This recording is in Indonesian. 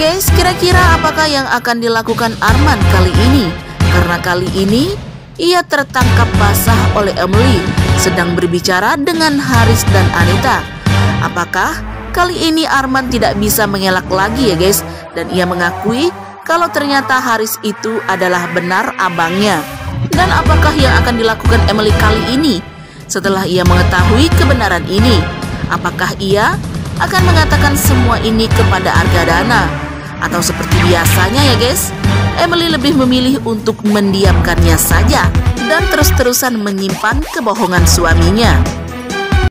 guys, kira-kira apakah yang akan dilakukan Arman kali ini? Karena kali ini ia tertangkap basah oleh Emily sedang berbicara dengan Haris dan Anita. Apakah kali ini Arman tidak bisa mengelak lagi ya guys? Dan ia mengakui kalau ternyata Haris itu adalah benar abangnya. Dan apakah yang akan dilakukan Emily kali ini setelah ia mengetahui kebenaran ini? Apakah ia akan mengatakan semua ini kepada Argadana? Atau seperti biasanya ya guys, Emily lebih memilih untuk mendiamkannya saja dan terus-terusan menyimpan kebohongan suaminya.